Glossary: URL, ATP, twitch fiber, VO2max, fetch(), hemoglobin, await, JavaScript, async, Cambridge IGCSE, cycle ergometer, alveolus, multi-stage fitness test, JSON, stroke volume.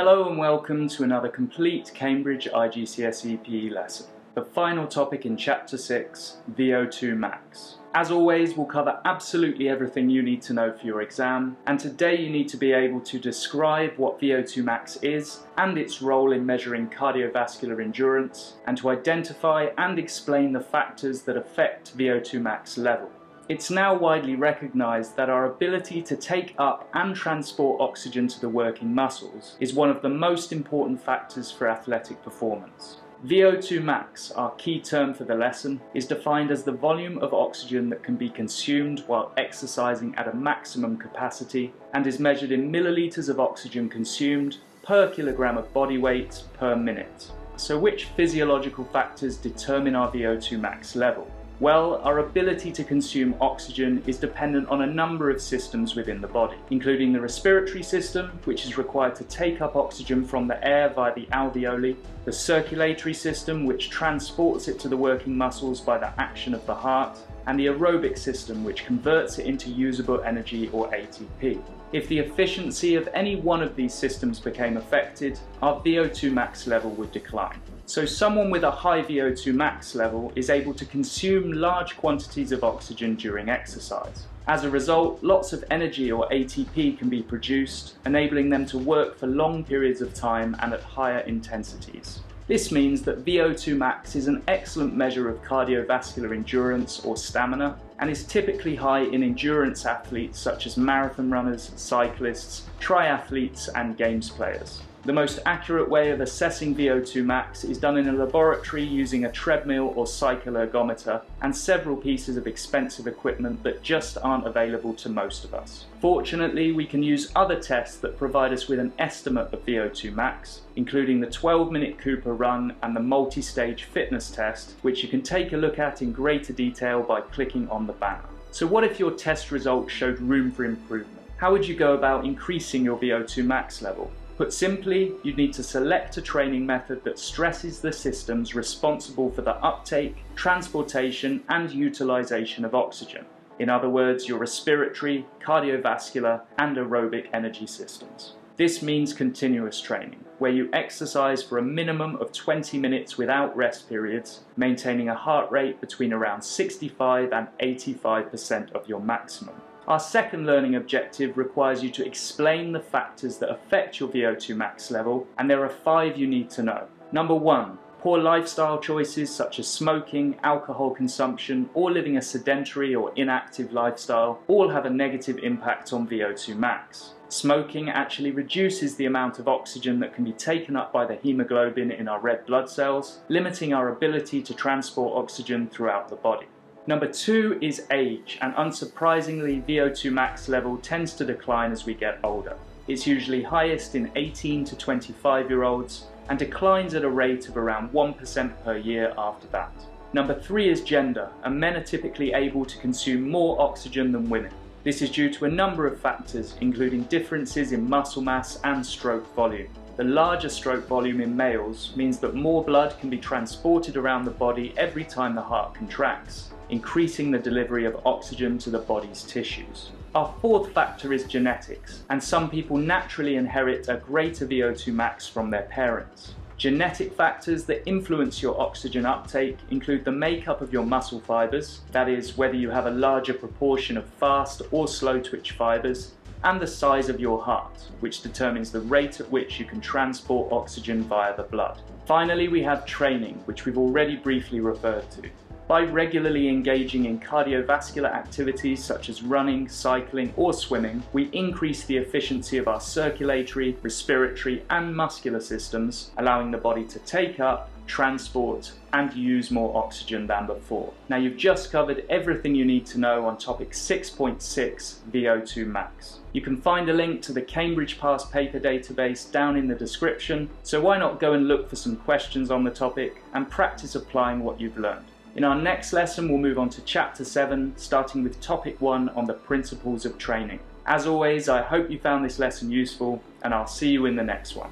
Hello and welcome to another complete Cambridge IGCSE PE lesson, the final topic in Chapter 6, VO2max. As always, we'll cover absolutely everything you need to know for your exam, and today you need to be able to describe what VO2max is and its role in measuring cardiovascular endurance, and to identify and explain the factors that affect VO2max level. It's now widely recognised that our ability to take up and transport oxygen to the working muscles is one of the most important factors for athletic performance. VO2max, our key term for the lesson, is defined as the volume of oxygen that can be consumed while exercising at a maximum capacity and is measured in millilitres of oxygen consumed per kilogram of body weight per minute. So which physiological factors determine our VO2max level? Well, our ability to consume oxygen is dependent on a number of systems within the body, including the respiratory system, which is required to take up oxygen from the air via the alveoli, the circulatory system, which transports it to the working muscles by the action of the heart, and the aerobic system, which converts it into usable energy or ATP. If the efficiency of any one of these systems became affected, our VO2max level would decline. So someone with a high VO2max level is able to consume large quantities of oxygen during exercise. As a result, lots of energy or ATP can be produced, enabling them to work for long periods of time and at higher intensities. This means that VO2max is an excellent measure of cardiovascular endurance or stamina, and is typically high in endurance athletes such as marathon runners, cyclists, triathletes and games players. The most accurate way of assessing VO2max is done in a laboratory using a treadmill or cycle ergometer and several pieces of expensive equipment that just aren't available to most of us. Fortunately, we can use other tests that provide us with an estimate of VO2max, including the 12-minute Cooper run and the multi-stage fitness test, which you can take a look at in greater detail by clicking on the banner. So what if your test results showed room for improvement? How would you go about increasing your VO2max level? Put simply, you'd need to select a training method that stresses the systems responsible for the uptake, transportation and utilisation of oxygen. In other words, your respiratory, cardiovascular and aerobic energy systems. This means continuous training, where you exercise for a minimum of 20 minutes without rest periods, maintaining a heart rate between around 65 and 85% of your maximum. Our second learning objective requires you to explain the factors that affect your VO2max level, and there are 5 you need to know. Number 1, poor lifestyle choices such as smoking, alcohol consumption, or living a sedentary or inactive lifestyle all have a negative impact on VO2max. Smoking actually reduces the amount of oxygen that can be taken up by the hemoglobin in our red blood cells, limiting our ability to transport oxygen throughout the body. Number 2 is age, and unsurprisingly VO2max level tends to decline as we get older. It's usually highest in 18 to 25-year-olds and declines at a rate of around 1% per year after that. Number 3 is gender, and men are typically able to consume more oxygen than women. This is due to a number of factors, including differences in muscle mass and stroke volume. The larger stroke volume in males means that more blood can be transported around the body every time the heart contracts, increasing the delivery of oxygen to the body's tissues. Our fourth factor is genetics, and some people naturally inherit a greater VO2max from their parents. Genetic factors that influence your oxygen uptake include the makeup of your muscle fibers, that is, whether you have a larger proportion of fast or slow twitch fibers, and the size of your heart, which determines the rate at which you can transport oxygen via the blood. Finally, we have training, which we've already briefly referred to. By regularly engaging in cardiovascular activities such as running, cycling or swimming, we increase the efficiency of our circulatory, respiratory and muscular systems, allowing the body to take up, transport and use more oxygen than before. Now you've just covered everything you need to know on topic 6.6 VO2max. You can find a link to the Cambridge past paper database down in the description, so why not go and look for some questions on the topic and practice applying what you've learned. In our next lesson, we'll move on to Chapter 7, starting with Topic 1 on the principles of training. As always, I hope you found this lesson useful, and I'll see you in the next one.